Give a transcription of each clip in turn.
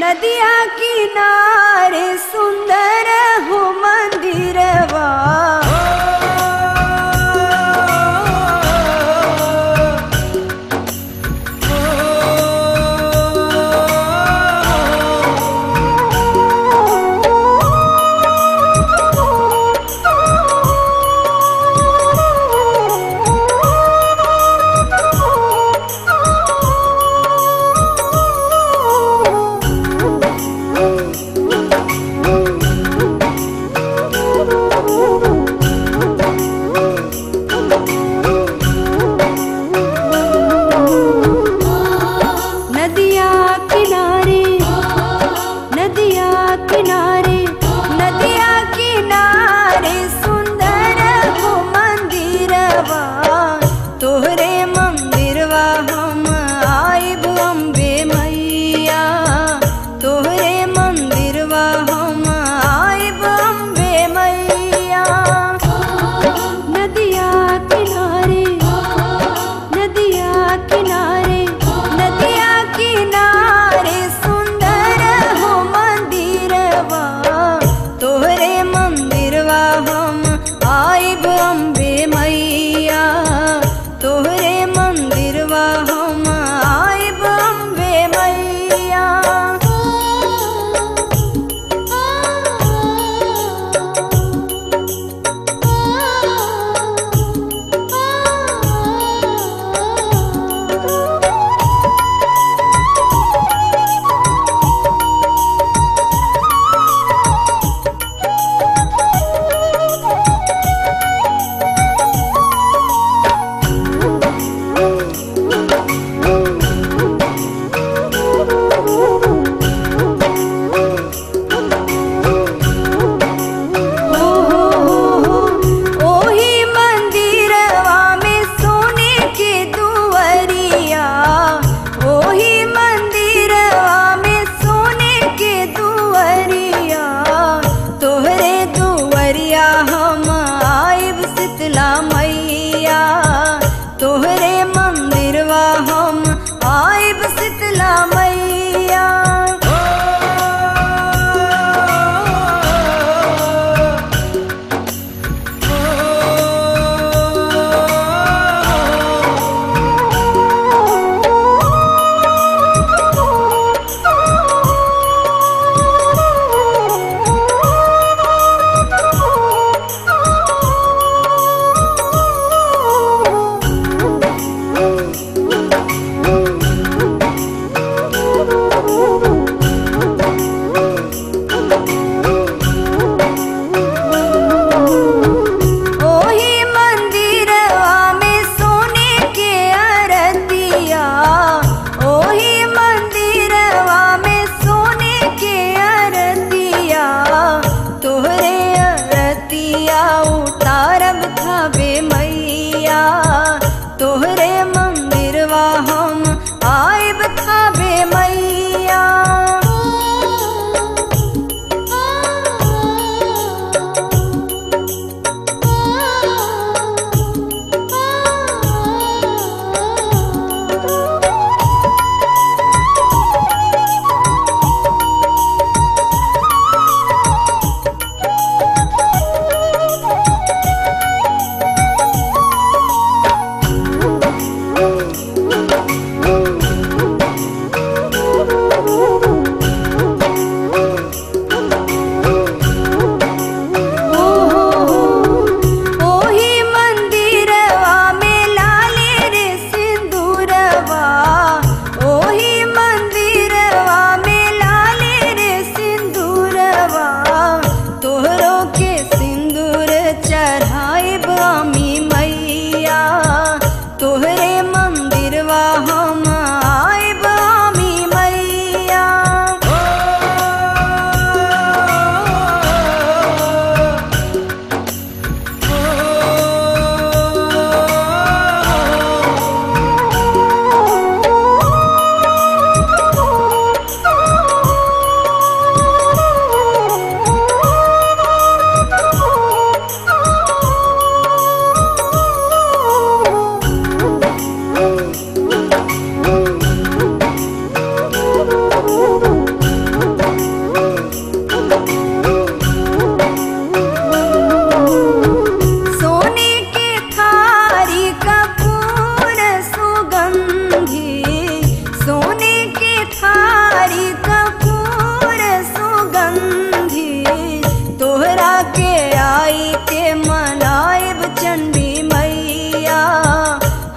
नदिया किनारे सुंदर हो मंदिरवा,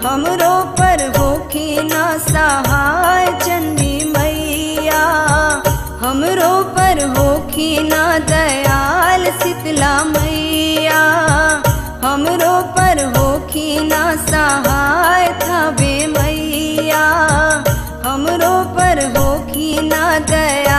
हमरो प्रभु की ना सहाय चंदी मैया, हमरो प्रभु की ना दयाल शीतला मैया, हमरो प्रभु की ना सहाय थावे मैया, हमरो प्रभु की ना दया